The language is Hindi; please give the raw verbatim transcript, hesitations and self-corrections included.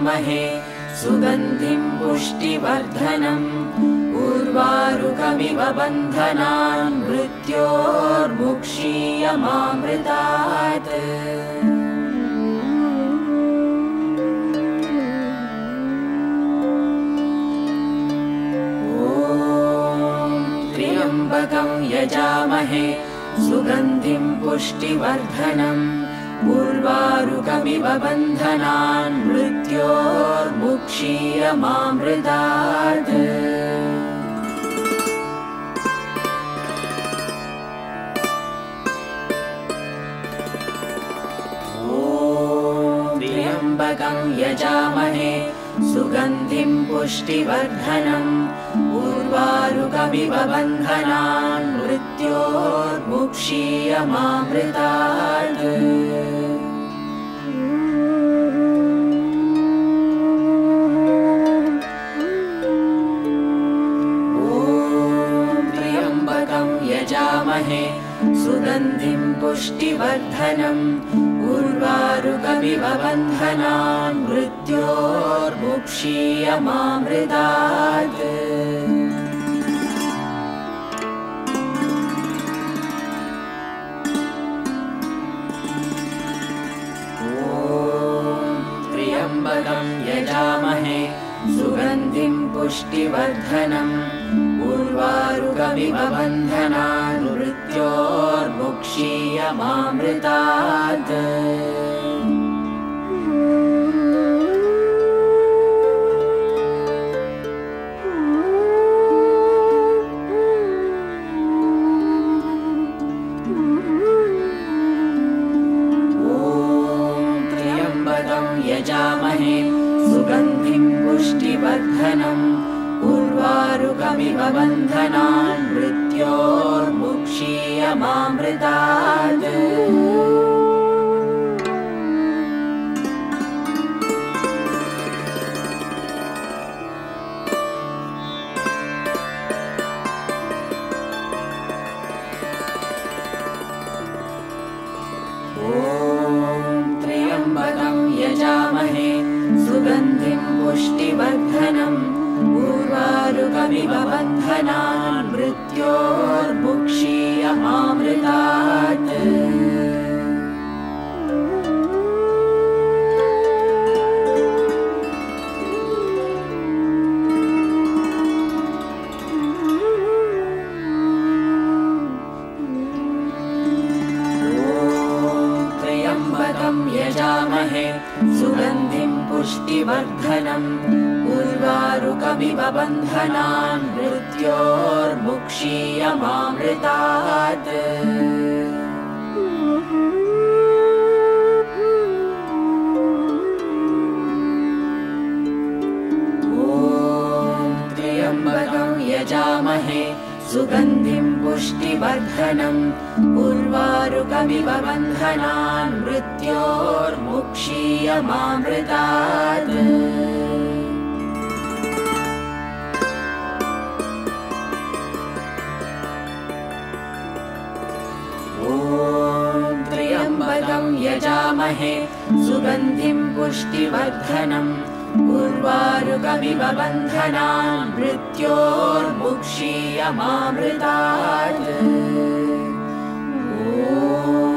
धीमहे सुगन्धिं पुष्टिवर्धनम् उर्वारुकमिव बन्धनान् मृत्योर्मुक्षीयमामृतात्। ॐ त्र्यम्बकं यजामहे सुगन्धिं पुष्टिवर्धनम् उर्वारुकमिव बन्धनान् मृत्योर्मुक्षीयमामृतात्। ॐ त्र्यम्बकं यजामहे सुगन्धिं पुष्टिवर्धनम् उर्वारुकमिव बन्धनान् मृत्योर्मुक्षीयमामृतात्। ॐ त्र्यम्बकं यजामहे सुगन्धिं पुष्टिवर्धनम् उर्वारुकमिव बन्धनान् मृत्योर्मुक्षीयमामृतात्। यजामहे सुगन्धिं पुष्टिवर्धनम् उर्वारुकमिव बन्धनान् मृत्योर्मुक्षीयमामृतात्। यजामहे सुगन्धिं पुष्टिवर्धनम् उर्वारुकमिव बन्धनान् मृत्योर्मुक्षीयमामृतात्। सुगन्धिं पुष्टिवर्धनम् उर्वारुकमिव बन्धनान् मृत्योर्मुक्षीयमामृतात्। ॐ त्र्यम्बकं यजामहे सुगन्धिं पुष्टिवर्धनम् उर्वारुकमिव बन्धनान् मृत्योर्मुक्षीयमामृतात्। ॐ त्र्यम्बकं यजामहे सुगन्धिं पुष्टिवर्धनम् उर्वारुकमिव बन्धनान् मृत्योर्मुक्षीयमामृतात्। ॐ त्र्यम्बकं यजामहे सुगन्धिं पुष्टिवर्धनम् उर्वारुकमिव बन्धनान् मृत्योर्मुक्षीयमामृतात्। ॐ